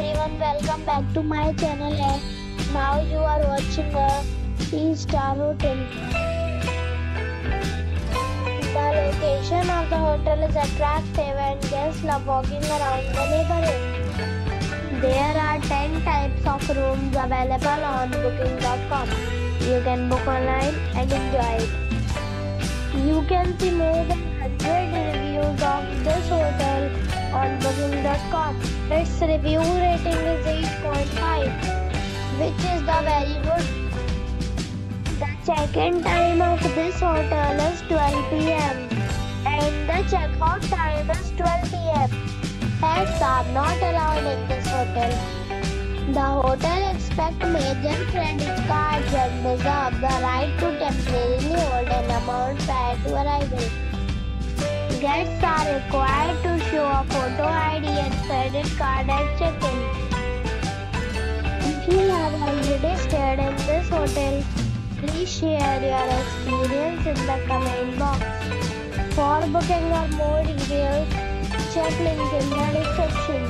everyone, welcome back to my channel, and now you are watching a 3-star hotel. The location of the hotel is attractive and guests love walking around the neighborhood. There are 10 types of rooms available on booking.com. You can book online and enjoy it. You can see more than 100 reviews of this hotel on booking.com. Its review rating is 8.5, which is the very good. The check-in time of this hotel is 12 p.m. and the check-out time is 12 p.m. Pets are not allowed in this hotel. The hotel accepts major credit cards and reserves the right to temporarily hold an amount prior to arrival. Guests are required to show a photo ID and credit card at check-in. If you have already stayed in this hotel, please share your experience in the comment box. For booking or more details, check link in the description.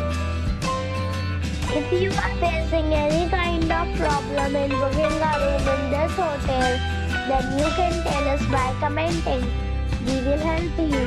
If you are facing any kind of problem in booking a room in this hotel, then you can tell us by commenting. We will help you.